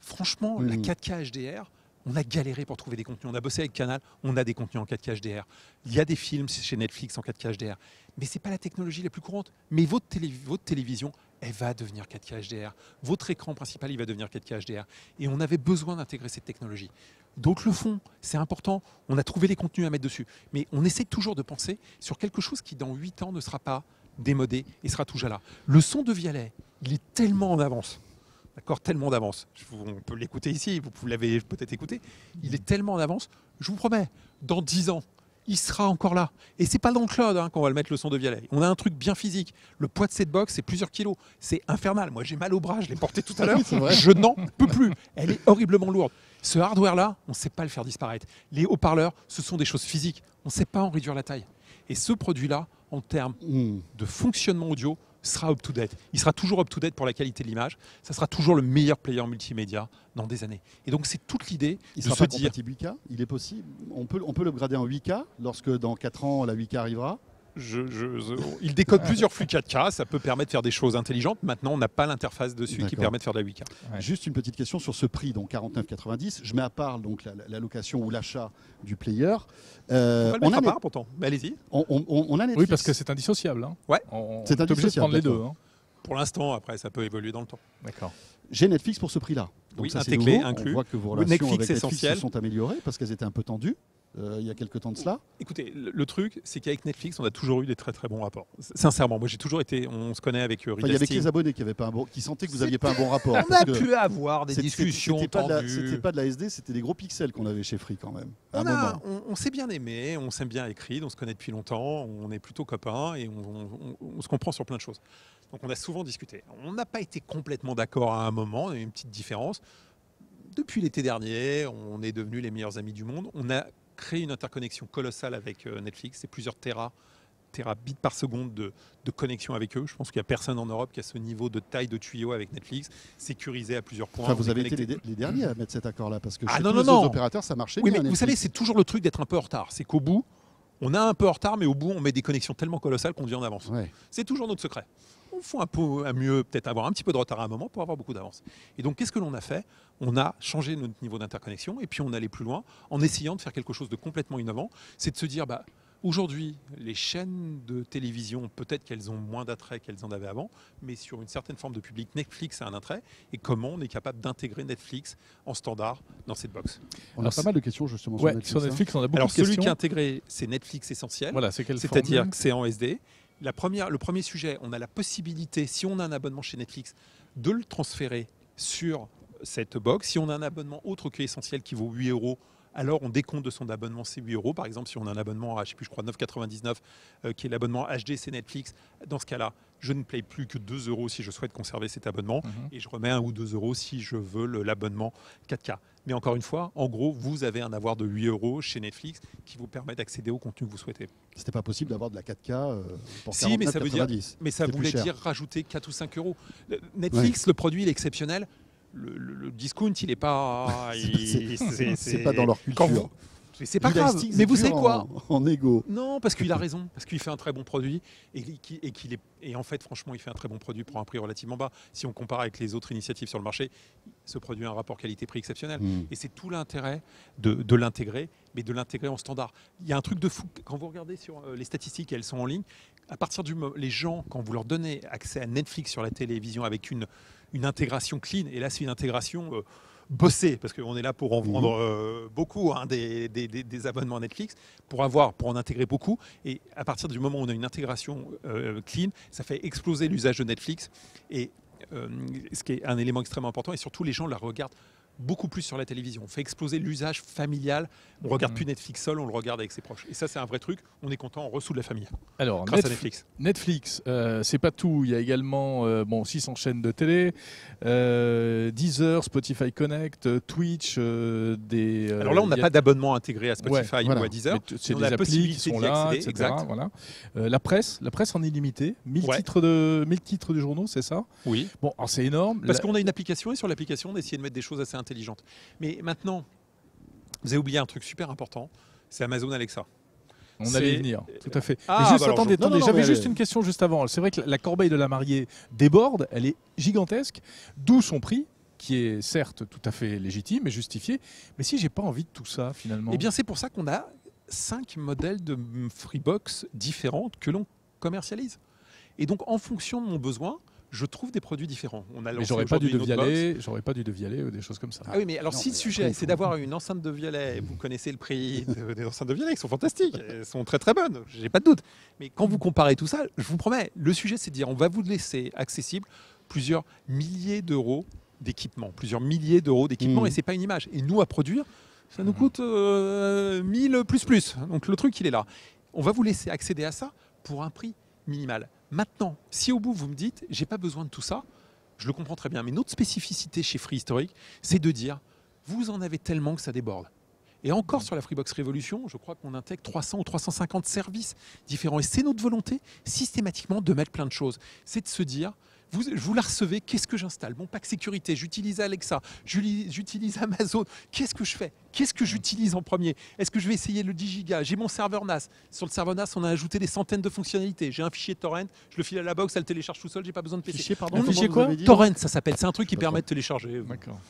Franchement, mmh. la quatre K H D R, on a galéré pour trouver des contenus. On a bossé avec Canal, on a des contenus en quatre K H D R. Il y a des films chez Netflix en quatre K H D R. Mais ce n'est pas la technologie la plus courante. Mais votre, télé, votre télévision, elle va devenir quatre K H D R. Votre écran principal, il va devenir quatre K H D R. Et on avait besoin d'intégrer cette technologie. D'autres le font, c'est important, on a trouvé les contenus à mettre dessus. Mais on essaie toujours de penser sur quelque chose qui dans huit ans ne sera pas démodé et sera toujours là. Le son de Devialet, il est tellement en avance, d'accord, tellement d'avance. On peut l'écouter ici, vous l'avez peut-être écouté. Il est tellement en avance, je vous promets, dans dix ans, il sera encore là. Et c'est pas dans le cloud hein, qu'on va le mettre, le son de Devialet. On a un truc bien physique. Le poids de cette box, c'est plusieurs kilos. C'est infernal. Moi, j'ai mal au bras, je l'ai porté tout à l'heure. Je n'en peux plus. Elle est horriblement lourde. Ce hardware-là, on ne sait pas le faire disparaître. Les haut-parleurs, ce sont des choses physiques. On ne sait pas en réduire la taille. Et ce produit-là, en termes mmh. de fonctionnement audio, sera up-to-date. Il sera toujours up-to-date pour la qualité de l'image. Ça sera toujours le meilleur player multimédia dans des années. Et donc, c'est toute l'idée de se dire... huit K, il est possible. On peut, on peut l'upgrader en huit K lorsque dans quatre ans, la huit K arrivera. Je, je, je... Il décode plusieurs flux quatre K, ça peut permettre de faire des choses intelligentes. Maintenant, on n'a pas l'interface dessus qui permet de faire de la huit K. Ouais. Juste une petite question sur ce prix, donc quarante-neuf quatre-vingt-dix. Je mets à part donc la, la location ou l'achat du player. Euh, on, on a à part net... pourtant. Allez-y. On, on, on a Netflix. Oui, parce que c'est indissociable. Hein. Ouais. On, on est obligé de prendre les deux. Hein. Pour l'instant, après, ça peut évoluer dans le temps. D'accord. J'ai Netflix pour ce prix-là. Oui, intégré, inclus. On voit que vos relations Netflix avec Netflix essentiel. se sont améliorées parce qu'elles étaient un peu tendues. Euh, il y a quelques temps de cela. Écoutez, le, le truc, c'est qu'avec Netflix, on a toujours eu des très très bons rapports. Sincèrement, moi j'ai toujours été, on se connaît avec Reed. Enfin, il y avait que les abonnés qui, avaient pas un bon, qui sentaient que vous n'aviez pas un bon rapport. On a pu avoir des discussions tendues. C'était pas de la S D, c'était des gros pixels qu'on avait chez Free quand même. On, on, on s'est bien aimé, on s'aime bien avec Reed, on se connaît depuis longtemps, on est plutôt copains et on, on, on, on se comprend sur plein de choses. Donc on a souvent discuté. On n'a pas été complètement d'accord à un moment, on a eu une petite différence. Depuis l'été dernier, on est devenus les meilleurs amis du monde. On a créé une interconnexion colossale avec Netflix, c'est plusieurs téras terabits par seconde de, de connexion avec eux. Je pense qu'il n'y a personne en Europe qui a ce niveau de taille de tuyau avec Netflix, sécurisé à plusieurs points. Enfin, vous avez été les, les derniers à mettre cet accord-là, parce que ah, chez non, tous non, les non. autres opérateurs, ça marchait oui, bien. Mais vous savez, c'est toujours le truc d'être un peu en retard. C'est qu'au bout, on a un peu en retard, mais au bout, on met des connexions tellement colossales qu'on devient en avance. Ouais. C'est toujours notre secret. Il faut un peu à mieux peut-être avoir un petit peu de retard à un moment pour avoir beaucoup d'avance. Et donc, qu'est-ce que l'on a fait? On a changé notre niveau d'interconnexion et puis on allait plus loin en essayant de faire quelque chose de complètement innovant. C'est de se dire, bah, aujourd'hui, les chaînes de télévision, peut-être qu'elles ont moins d'attrait qu'elles en avaient avant, mais sur une certaine forme de public, Netflix a un attrait. Et comment on est capable d'intégrer Netflix en standard dans cette box? On Alors, a pas mal de questions justement ouais, sur Netflix. Sur Netflix hein. on a beaucoup Alors, de celui questions. qui est intégré, c'est Netflix Essentiel. Voilà, c'est C'est-à-dire que c'est en S D. La première, le premier sujet, on a la possibilité, si on a un abonnement chez Netflix, de le transférer sur cette box. Si on a un abonnement autre que essentiel qui vaut huit euros, alors on décompte de son abonnement ces huit euros. Par exemple, si on a un abonnement à, je sais plus, je crois, neuf quatre-vingt-dix-neuf, euh, qui est l'abonnement H D C Netflix, dans ce cas-là, je ne paye plus que deux euros si je souhaite conserver cet abonnement. Mm-hmm. Et je remets un ou deux euros si je veux l'abonnement quatre K. Mais encore une fois, en gros, vous avez un avoir de huit euros chez Netflix qui vous permet d'accéder au contenu que vous souhaitez. C'était pas possible d'avoir de la quatre K pour si, quarante-neuf, mais ça veut dire, mais ça voulait dire rajouter quatre ou cinq euros. Netflix, ouais. le produit, il est exceptionnel. Le, le, le discount, il n'est pas... c'est pas dans leur culture. C'est pas grave, mais vous savez quoi, en, en égo. Non, parce qu'il a raison, parce qu'il fait un très bon produit et, qu'il, et, qu'il est, et en fait, franchement, il fait un très bon produit pour un prix relativement bas. Si on compare avec les autres initiatives sur le marché, ce produit a un rapport qualité-prix exceptionnel. Mmh. Et c'est tout l'intérêt de, de l'intégrer, mais de l'intégrer en standard. Il y a un truc de fou, quand vous regardez sur les statistiques, elles sont en ligne, à partir du moment, les gens, quand vous leur donnez accès à Netflix sur la télévision avec une, une intégration clean, et là, c'est une intégration... Euh, bosser, parce qu'on est là pour en vendre euh, beaucoup, hein, des, des, des abonnements Netflix, pour avoir, pour en intégrer beaucoup. Et à partir du moment où on a une intégration euh, clean, ça fait exploser l'usage de Netflix. Et euh, ce qui est un élément extrêmement important, et surtout les gens la regardent beaucoup plus sur la télévision. On fait exploser l'usage familial. On ne regarde mmh. plus Netflix seul, on le regarde avec ses proches. Et ça, c'est un vrai truc. On est content, on reçoit de la famille. Alors, grâce Netf- à Netflix. Netflix, euh, c'est pas tout. Il y a également euh, bon, six cents chaînes de télé, euh, Deezer, Spotify Connect, Twitch. Euh, des, euh, Alors là, on n'a a... pas d'abonnement intégré à Spotify ouais, voilà. ou à Deezer. T- c'est des la applis qui sont là, accéder, et cetera. Exact. Voilà. Euh, la presse, la presse en illimité. mille ouais. titres de mille titres de journaux, c'est ça? Oui. Bon, alors c'est énorme. Parce la... qu'on a une application et sur l'application, on a essayé de mettre des choses assez intéressantes. Intelligente. Mais maintenant, vous avez oublié un truc super important, c'est Amazon Alexa. On c'est... allait y venir, tout à fait. Ah, mais juste, bah attendez, je... attendez, non, non, j'avais juste allez. une question juste avant. C'est vrai que la corbeille de la mariée déborde, elle est gigantesque, d'où son prix, qui est certes tout à fait légitime et justifié, mais si j'ai pas envie de tout ça finalement. Eh bien, c'est pour ça qu'on a cinq modèles de Freebox différents que l'on commercialise. Et donc, en fonction de mon besoin, je trouve des produits différents. On a mais j'aurais pas du Devialet, j'aurais pas du Devialet ou des choses comme ça. Ah oui, mais alors non, si mais le sujet après, c'est d'avoir une enceinte Devialet, vous connaissez le prix de, des enceintes Devialet, qui sont fantastiques, elles sont très très bonnes, j'ai pas de doute. Mais quand vous comparez tout ça, je vous promets, le sujet c'est de dire, on va vous laisser accessible plusieurs milliers d'euros d'équipement, plusieurs milliers d'euros d'équipement, mmh. et c'est pas une image. Et nous à produire, ça nous coûte euh, mille plus plus. Donc le truc il est là. On va vous laisser accéder à ça pour un prix minimal. Maintenant, si au bout vous me dites j'ai pas besoin de tout ça, je le comprends très bien, mais notre spécificité chez Free Historique, c'est de dire vous en avez tellement que ça déborde. Et encore sur la Freebox Révolution, je crois qu'on intègre trois cents ou trois cent cinquante services différents. Et c'est notre volonté systématiquement de mettre plein de choses. C'est de se dire vous, vous la recevez, qu'est-ce que j'installe? Mon pack sécurité, j'utilise Alexa, j'utilise Amazon, qu'est-ce que je fais? Qu'est-ce que j'utilise en premier? Est-ce que je vais essayer le dix gigas? J'ai mon serveur N A S. Sur le serveur N A S, on a ajouté des centaines de fonctionnalités. J'ai un fichier torrent, je le file à la box, elle télécharge tout seul, j'ai pas besoin de P C. Fichier, pardon, un fichier quoi? Torrent, ça s'appelle. C'est un truc qui D'accord. permet de télécharger. D'accord.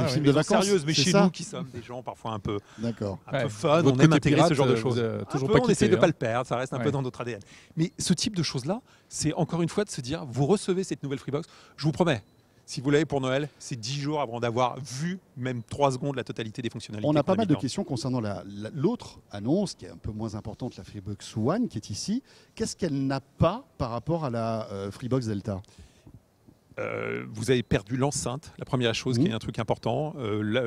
Ah ouais, de vacances, sérieuse, mais chez nous qui sommes des gens parfois un peu, D'accord. un ouais. peu fun, Votre on aime intégrer pirate, ce genre de choses. Euh, toujours peu, pas on essaie hein. de ne pas le perdre, ça reste un ouais. peu dans notre A D N. Mais ce type de choses-là, c'est encore une fois de se dire, vous recevez cette nouvelle Freebox, je vous promets, si vous l'avez pour Noël, c'est dix jours avant d'avoir vu, même trois secondes, la totalité des fonctionnalités. On a pas mal de questions concernant la, la, l'autre annonce, qui est un peu moins importante, la Freebox One, qui est ici. Qu'est-ce qu'elle n'a pas par rapport à la euh, Freebox Delta ? Euh, vous avez perdu l'enceinte, la première chose mmh. qui est un truc important. Euh, la,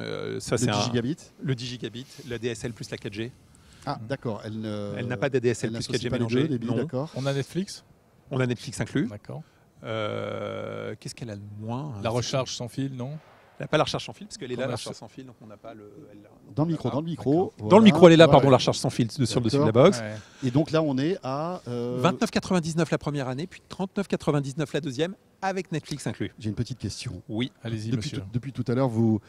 euh, ça, le c'est dix gigabits. Un, le dix gigabits, la D S L plus la quatre G. Ah, d'accord. Elle, ne, elle n'a pas d'A D S L plus quatre G mélangée. On a Netflix. On a Netflix inclus. D'accord. Euh, qu'est-ce qu'elle a de moins? La recharge sans fil, non? Elle n'a pas la recharge sans fil, parce qu'elle est là, la recharge sans fil, donc on n'a pas le... Dans le micro, dans le micro. Dans le micro, elle est là, pardon, la recharge sans fil sur le dessus de la box. Et donc là, on est à... vingt-neuf quatre-vingt-dix-neuf la première année, puis trente-neuf quatre-vingt-dix-neuf la deuxième, avec Netflix inclus. J'ai une petite question. Oui, allez-y, monsieur. Depuis tout à l'heure, vous...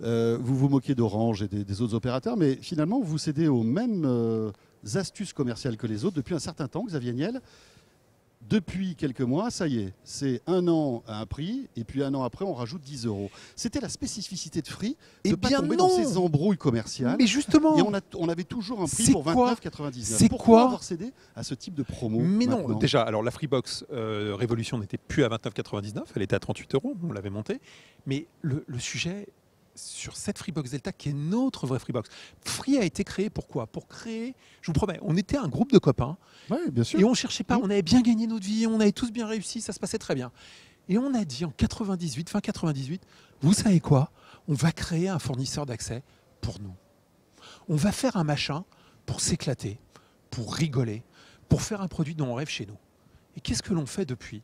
Euh, vous vous moquez d'Orange et des, des autres opérateurs, mais finalement, vous cédez aux mêmes euh, astuces commerciales que les autres depuis un certain temps, Xavier Niel. Depuis quelques mois, ça y est, c'est un an à un prix, et puis un an après, on rajoute dix euros. C'était la spécificité de Free, de ne pas tomber non. dans ces embrouilles commerciales. Mais justement, et on, a, on avait toujours un prix pour vingt-neuf quatre-vingt-dix-neuf. C'est quoi avoir cédé à ce type de promo? Mais non, déjà, alors la Freebox euh, Révolution n'était plus à vingt-neuf quatre-vingt-dix-neuf, elle était à trente-huit euros, on l'avait montée. Mais le, le sujet... sur cette Freebox Delta qui est notre vraie Freebox. Free a été créé pourquoi? Pour créer, je vous promets, on était un groupe de copains, ouais, bien sûr. Et on cherchait pas, on avait bien gagné notre vie, on avait tous bien réussi, ça se passait très bien. Et on a dit en quatre-vingt-dix-huit, fin quatre-vingt-dix-huit, vous savez quoi? On va créer un fournisseur d'accès pour nous. On va faire un machin pour s'éclater, pour rigoler, pour faire un produit dont on rêve chez nous. Et qu'est-ce que l'on fait depuis?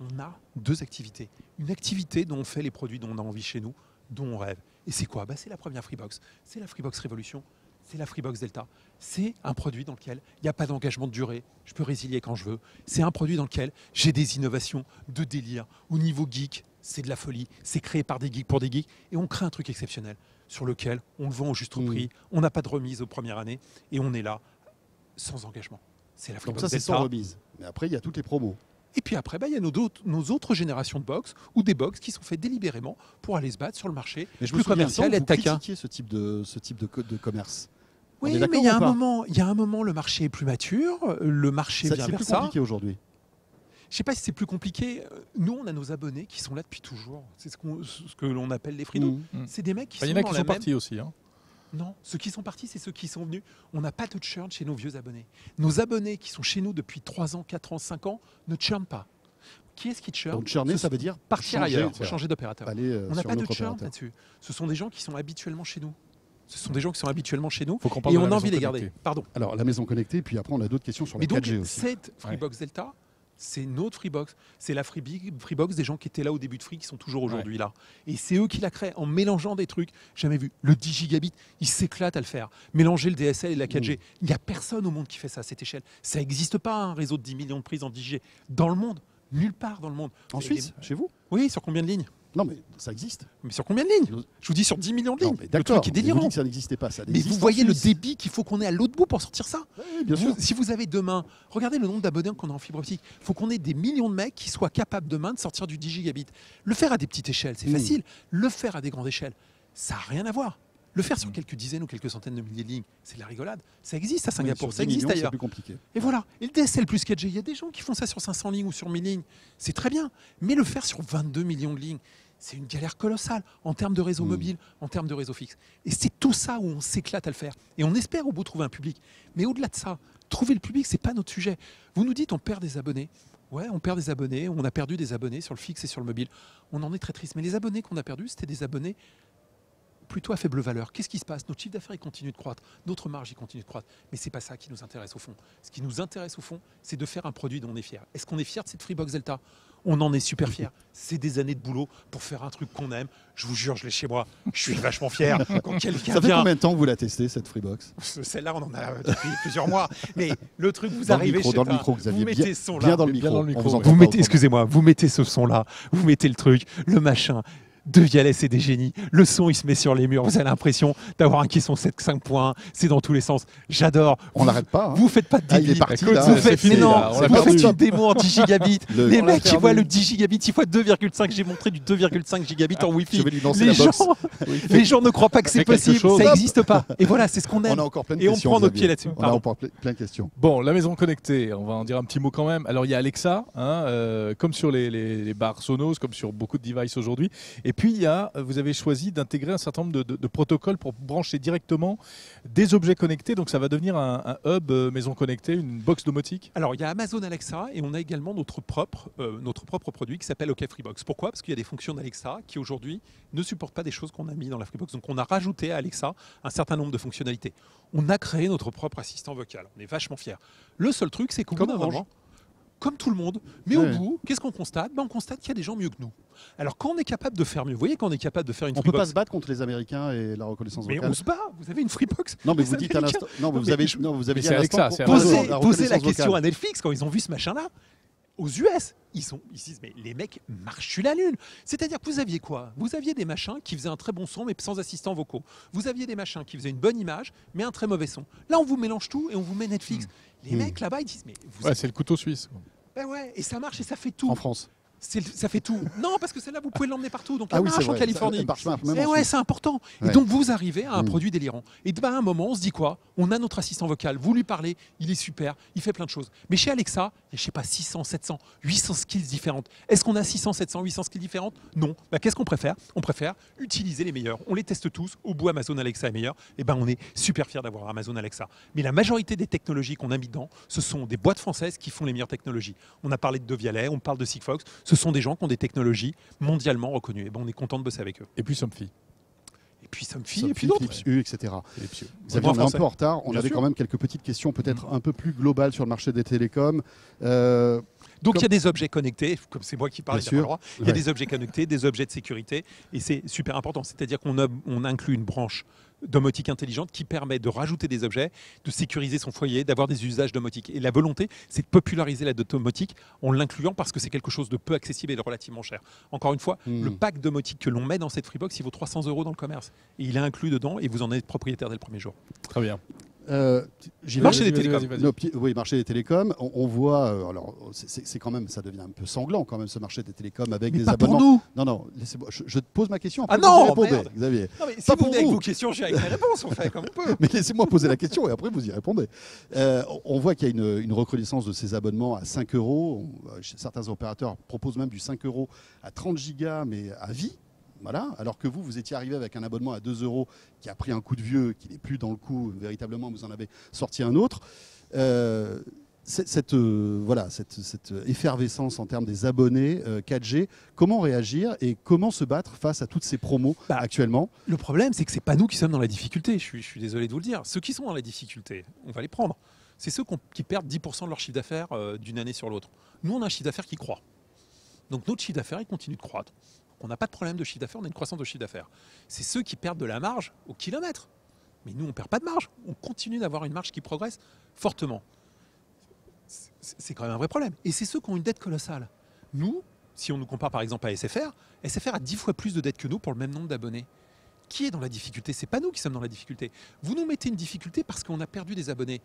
On a deux activités. Une activité dont on fait les produits dont on a envie chez nous, dont on rêve. Et c'est quoi? Bah, c'est la première Freebox. C'est la Freebox Révolution. C'est la Freebox Delta. C'est un produit dans lequel il n'y a pas d'engagement de durée. Je peux résilier quand je veux. C'est un produit dans lequel j'ai des innovations de délire. Au niveau geek, c'est de la folie. C'est créé par des geeks pour des geeks. Et on crée un truc exceptionnel sur lequel on le vend au juste prix. On n'a pas de remise aux premières années. Et on est là sans engagement. C'est la Freebox Delta. Donc ça, c'est sans remise. Mais après, il y a toutes les promos. Et puis après, bah, y a nos, autres, nos autres générations de box ou des box qui sont faites délibérément pour aller se battre sur le marché. Mais je plus me commercial, vous critiquiez ce type de, ce type de, de commerce. Oui, mais il y a un moment, il y a un moment, le marché est plus mature, le marché vient vers ça. C'est plus compliqué aujourd'hui. Je ne sais pas si c'est plus compliqué. Nous, on a nos abonnés qui sont là depuis toujours. C'est ce, qu'on, ce que l'on appelle les fridos. Mmh, mmh. C'est des mecs qui bah, sont, y en a qui sont même... partis aussi. Hein. Non, ceux qui sont partis, c'est ceux qui sont venus. On n'a pas de churn chez nos vieux abonnés. Nos abonnés qui sont chez nous depuis trois ans, quatre ans, cinq ans ne churnent pas. Qui est-ce qui churn? Donc churner, ça veut dire partir ailleurs, changer d'opérateur. Euh, on n'a pas de churn là-dessus. Ce sont des gens qui sont habituellement chez nous. Ce sont des gens qui sont habituellement chez nous Faut et on a envie de les garder. Pardon. Alors la maison connectée, puis après on a d'autres questions sur la quatre G aussi. Cette Freebox ouais. Delta, c'est notre Freebox. C'est la Freebox des gens qui étaient là au début de Free, qui sont toujours aujourd'hui ouais. là. Et c'est eux qui la créent en mélangeant des trucs. Jamais vu. Le dix gigabits, ils s'éclatent à le faire. Mélanger le D S L et la quatre G. Mmh. Il n'y a personne au monde qui fait ça à cette échelle. Ça n'existe pas, un réseau de dix millions de prises en dix G. Dans le monde. Nulle part dans le monde. En Suisse les... Chez vous? Oui, sur combien de lignes? Non, mais ça existe. Mais sur combien de lignes? Je vous dis sur dix millions de lignes. Non, le truc est délirant. Vous dites que ça n'existait pas. Ça mais vous voyez le débit qu'il faut qu'on ait à l'autre bout pour sortir ça. Oui, bien vous, sûr. Si vous avez demain, regardez le nombre d'abonnés qu'on a en fibre optique. Il faut qu'on ait des millions de mecs qui soient capables demain de sortir du dix gigabits. Le faire à des petites échelles, c'est mmh. facile. Le faire à des grandes échelles, ça n'a rien à voir. Le faire sur quelques dizaines ou quelques centaines de milliers de lignes, c'est de la rigolade. Ça existe à Singapour, ça existe ailleurs. C'est plus compliqué. Et voilà. Et le D S L plus quatre G, il y a des gens qui font ça sur cinq cents lignes ou sur mille lignes. C'est très bien. Mais le faire sur vingt-deux millions de lignes, c'est une galère colossale en termes de réseau mmh. mobile, en termes de réseau fixe. Et c'est tout ça où on s'éclate à le faire. Et on espère au bout trouver un public. Mais au-delà de ça, trouver le public, ce n'est pas notre sujet. Vous nous dites, on perd des abonnés. Ouais, on perd des abonnés. On a perdu des abonnés sur le fixe et sur le mobile. On en est très triste. Mais les abonnés qu'on a perdus, c'était des abonnés plutôt à faible valeur. Qu'est-ce qui se passe? Notre chiffre d'affaires continue de croître, notre marge continue de croître, mais ce n'est pas ça qui nous intéresse au fond. Ce qui nous intéresse au fond, c'est de faire un produit dont on est fier. Est-ce qu'on est fier de cette Freebox Delta? On en est super fier. C'est des années de boulot pour faire un truc qu'on aime. Je vous jure, je l'ai chez moi. Je suis vachement fier. Quand quelqu'un ça fait vient... combien de temps que vous la testez, cette Freebox? Celle-là, on en a depuis plusieurs mois. Mais le truc, vous dans arrivez le micro, chez dans le micro, vous, vous mettez bien, ce son-là. Bien dans le micro. micro. Vous mettez, excusez-moi, vous mettez ce son-là, vous mettez le truc, le machin. Devialet, c'est des génies. Le son, il se met sur les murs. Vous avez l'impression d'avoir un caisson sept cinq point un. C'est dans tous les sens. J'adore. On n'arrête pas. Hein. Vous faites pas de débit. Ah, il est parti, là, vous faites, fini, mais non, vous perdu. faites une démo en dix gigabits. Le les mecs qui voient le dix gigabits, ils voient deux virgule cinq. J'ai montré du deux virgule cinq gigabits en Wi-Fi. Les gens, oui. les gens ne croient pas que c'est possible. Chose. Ça n'existe pas. Et voilà, c'est ce qu'on aime. On a encore plein de Et questions, on prend notre pied là-dessus. On a encore plein de questions. Bon, la maison connectée, on va en dire un petit mot quand même. Alors, il y a Alexa, hein, euh, comme sur les, les, les barres Sonos, comme sur beaucoup de devices aujourd'hui. Et puis, il y a, vous avez choisi d'intégrer un certain nombre de, de, de protocoles pour brancher directement des objets connectés. Donc, ça va devenir un, un hub euh, maison connectée, une box domotique. Alors, il y a Amazon Alexa et on a également notre propre, euh, notre propre produit qui s'appelle OK Freebox. Pourquoi? Parce qu'il y a des fonctions d'Alexa qui, aujourd'hui, ne supportent pas des choses qu'on a mis dans la Freebox. Donc, on a rajouté à Alexa un certain nombre de fonctionnalités. On a créé notre propre assistant vocal. On est vachement fiers. Le seul truc, c'est qu'on a vraiment... comme tout le monde. Mais ouais. au bout, qu'est-ce qu'on constate? ben, On constate qu'il y a des gens mieux que nous. Alors quand on est capable de faire mieux, vous voyez quand on est capable de faire une Freebox... On ne peut pas se battre contre les Américains et la reconnaissance vocale. Mais on se bat, vous avez une Freebox. Non mais vous dites à l'instant... Non, non, vous avez dit à l'instant... Posez la, poser la question vocale. à Netflix quand ils ont vu ce machin-là. Aux U S, ils sont, ils disent mais les mecs marchent sur la lune. C'est-à-dire que vous aviez quoi? Vous aviez des machins qui faisaient un très bon son mais sans assistants vocaux. Vous aviez des machins qui faisaient une bonne image mais un très mauvais son. Là on vous mélange tout et on vous met Netflix. Mmh. Les mmh. mecs là-bas ils disent mais... Vous ouais avez... c'est le couteau suisse. Ben ouais, et ça marche et ça fait tout. En France. Le, ça fait tout. Non, parce que celle-là, vous pouvez l'emmener partout. Donc, ah elle oui, marche en Californie. C'est ouais, important. Ouais. Et donc, vous arrivez à un mmh. produit délirant. Et ben, à un moment, on se dit quoi? On a notre assistant vocal. Vous lui parlez, il est super, il fait plein de choses. Mais chez Alexa, il y a, je sais pas, six cents, sept cents, huit cents skills différentes. Est-ce qu'on a six cents, sept cents, huit cents skills différentes? Non. Ben, qu'est-ce qu'on préfère? On préfère utiliser les meilleurs. On les teste tous. Au bout, Amazon Alexa est meilleur. Et ben, on est super fiers d'avoir Amazon Alexa. Mais la majorité des technologies qu'on a mis dedans, ce sont des boîtes françaises qui font les meilleures technologies. On a parlé de Devialet, on parle de Sigfox. Ce sont des gens qui ont des technologies mondialement reconnues. Et ben, on est content de bosser avec eux. Et puis Somfy. Et puis Somfy, Somfy et puis d'autres. Philips Hue, et cetera. Vous avez un peu en retard. On Bien avait sûr. quand même quelques petites questions peut-être mmh. un peu plus globales sur le marché des télécoms. Euh, Donc il comme... y a des objets connectés, comme c'est moi qui parle, il ouais. y a des objets connectés, des objets de sécurité. Et c'est super important. C'est-à-dire qu'on a, on inclut une branche domotique intelligente qui permet de rajouter des objets, de sécuriser son foyer, d'avoir des usages domotiques. Et la volonté, c'est de populariser la domotique en l'incluant parce que c'est quelque chose de peu accessible et de relativement cher. Encore une fois, mmh. le pack domotique que l'on met dans cette Freebox, il vaut trois cents euros dans le commerce. Et il est inclus dedans et vous en êtes propriétaire dès le premier jour. Très bien. Euh, marché des télécoms. No, oui, marché des télécoms. On, on voit, euh, alors c'est quand même, ça devient un peu sanglant quand même ce marché des télécoms avec mais des pas abonnements. Pour nous. Non, non. Je, je te pose ma question. Après ah non, vous répondez, Xavier. Non, mais si pas vous venez avec vos questions, j'ai avec mes réponses. On fait comme on peut. Mais laissez-moi poser la question et après vous y répondez. Euh, on voit qu'il y a une, une reconnaissance de ces abonnements à cinq euros. Certains opérateurs proposent même du cinq euros à trente gigas, mais à vie. Voilà. Alors que vous, vous étiez arrivé avec un abonnement à deux euros qui a pris un coup de vieux, qui n'est plus dans le coup, véritablement, vous en avez sorti un autre. Euh, cette, euh, voilà, cette, cette effervescence en termes des abonnés euh, quatre G, comment réagir et comment se battre face à toutes ces promos bah, actuellement? Le problème, c'est que ce n'est pas nous qui sommes dans la difficulté, je suis, je suis désolé de vous le dire. Ceux qui sont dans la difficulté, on va les prendre. C'est ceux qui perdent dix pour cent de leur chiffre d'affaires euh, d'une année sur l'autre. Nous, on a un chiffre d'affaires qui croît. Donc notre chiffre d'affaires, il continue de croître. On n'a pas de problème de chiffre d'affaires, on a une croissance de chiffre d'affaires. C'est ceux qui perdent de la marge au kilomètre. Mais nous, on ne perd pas de marge. On continue d'avoir une marge qui progresse fortement. C'est quand même un vrai problème. Et c'est ceux qui ont une dette colossale. Nous, si on nous compare par exemple à S F R, S F R a dix fois plus de dettes que nous pour le même nombre d'abonnés. Qui est dans la difficulté? C'est pas nous qui sommes dans la difficulté. Vous nous mettez une difficulté parce qu'on a perdu des abonnés.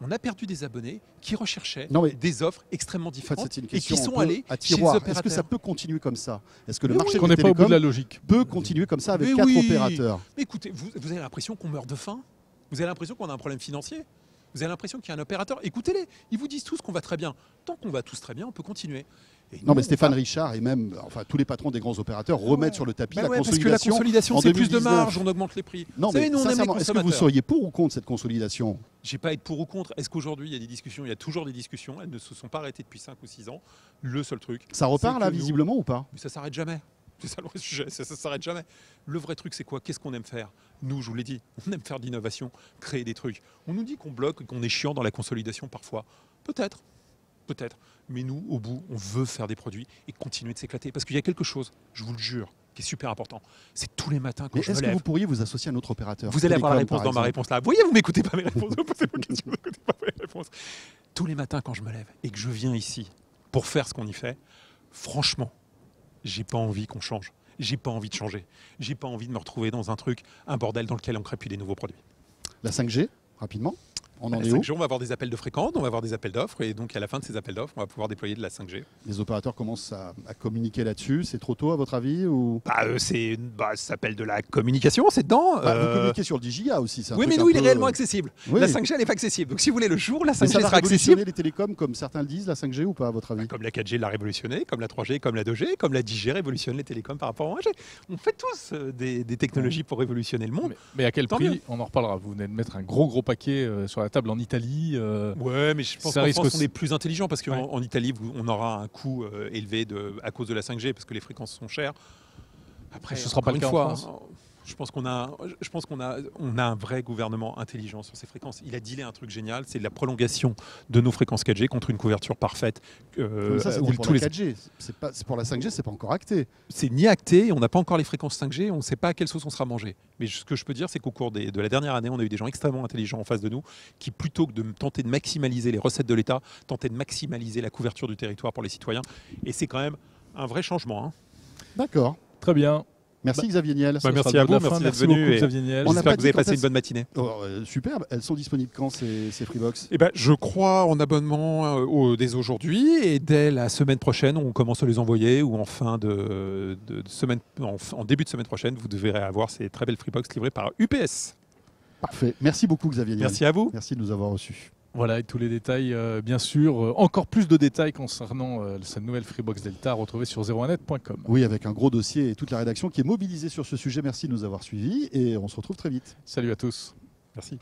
On a perdu des abonnés qui recherchaient non mais, des offres extrêmement différentes en fait, c'est une question et qui sont un allés à tiroir. Chez les opérateurs. Est-ce que ça peut continuer comme ça? Est-ce que le mais marché oui, des télécoms de la logique. peut continuer comme ça avec mais quatre oui. opérateurs? Mais écoutez, vous, vous avez l'impression qu'on meurt de faim? Vous avez l'impression qu'on a un problème financier? Vous avez l'impression qu'il y a un opérateur? Écoutez-les, ils vous disent tous qu'on va très bien. Tant qu'on va tous très bien, on peut continuer. Et non, nous, mais Stéphane Richard et même enfin, tous les patrons des grands opérateurs remettent ouais. sur le tapis bah la, ouais, consolidation parce que la consolidation. C'est plus de marge, on augmente les prix. Non, vous savez, mais nous, on aime les consommateurs. Est-ce que vous seriez pour ou contre cette consolidation? Je n'ai pas à être pour ou contre. Est-ce qu'aujourd'hui, il y a des discussions? Il y a toujours des discussions. Elles ne se sont pas arrêtées depuis cinq ou six ans. Le seul truc. Ça repart là, nous... visiblement, ou pas? Mais ça ne s'arrête jamais. C'est ça le vrai sujet, ça ne s'arrête jamais. Le vrai truc, c'est quoi? Qu'est-ce qu'on aime faire? Nous, je vous l'ai dit, on aime faire de l'innovation, créer des trucs. On nous dit qu'on bloque, qu'on est chiant dans la consolidation parfois. Peut-être, peut-être. Mais nous, au bout, on veut faire des produits et continuer de s'éclater. Parce qu'il y a quelque chose, je vous le jure, qui est super important. C'est tous les matins quand mais je me lève. Est-ce que vous pourriez vous associer à un autre opérateur? Vous allez avoir la réponse dans ma réponse là. Vous voyez, vous m'écoutez pas mes réponses. Vous posez vos questions, vous n'écoutez pas mes réponses. Tous les matins quand je me lève et que je viens ici pour faire ce qu'on y fait, franchement, j'ai pas envie qu'on change. J'ai pas envie de changer. J'ai pas envie de me retrouver dans un truc, un bordel dans lequel on crée plus des nouveaux produits. La cinq G, rapidement. On, en est cinq G, on va avoir des appels de fréquence, on va avoir des appels d'offres et donc à la fin de ces appels d'offres, on va pouvoir déployer de la cinq G. Les opérateurs commencent à, à communiquer là-dessus. C'est trop tôt à votre avis ou... bah, euh, bah, Ça s'appelle de la communication, c'est dedans. Bah, euh... Vous communiquez sur le dix giga aussi. Oui, mais nous, il peu... est réellement accessible. Oui. La cinq G, elle n'est pas accessible. Donc si vous voulez, le jour, la cinq G sera accessible. Ça va révolutionner les télécoms comme certains le disent, la cinq G ou pas à votre avis? Bah, comme la quatre G l'a révolutionné, comme la trois G, comme la deux G, comme la dix G révolutionne les télécoms par rapport à un G. On fait tous euh, des, des technologies pour révolutionner le monde. Mais, mais à quel Tant prix mieux. On en reparlera. Vous venez de mettre un gros gros paquet euh, sur la table en Italie. Euh, ouais, mais je pense qu'en France, on est plus intelligent parce qu'en ouais. en Italie, on aura un coût euh, élevé de, à cause de la cinq G parce que les fréquences sont chères. Après, ce ne sera pas une fois. Je pense qu'on a, je pense qu'on a, on a un vrai gouvernement intelligent sur ces fréquences. Il a dealé un truc génial, c'est la prolongation de nos fréquences quatre G contre une couverture parfaite. Euh, ça, c'est pour tous la quatre G. Les... C'est pas, c'est pour la cinq G, c'est pas encore acté. C'est ni acté, on n'a pas encore les fréquences cinq G, on ne sait pas à quelle sauce on sera mangé. Mais ce que je peux dire, c'est qu'au cours des, de la dernière année, on a eu des gens extrêmement intelligents en face de nous qui, plutôt que de tenter de maximaliser les recettes de l'État, tentaient de maximaliser la couverture du territoire pour les citoyens. Et c'est quand même un vrai changement. Hein. D'accord. Très bien. Merci bah, Xavier Niel. Bah, merci à vous, merci d'être venu. Xavier Niel. J'espère que vous avez passé une bonne matinée. Oh, euh, superbe. Elles sont disponibles quand ces, ces Freebox? Eh ben, je crois en abonnement euh, au, dès aujourd'hui et dès la semaine prochaine, on commence à les envoyer ou en fin de, de, de semaine, en, en début de semaine prochaine, vous devrez avoir ces très belles Freebox livrées par U P S. Parfait. Merci beaucoup Xavier Niel. Merci à vous. Merci de nous avoir reçus. Voilà, et tous les détails, euh, bien sûr. Euh, encore plus de détails concernant euh, cette nouvelle Freebox Delta retrouvée sur zéro un net point com. Oui, avec un gros dossier et toute la rédaction qui est mobilisée sur ce sujet. Merci de nous avoir suivis et on se retrouve très vite. Salut à tous. Merci.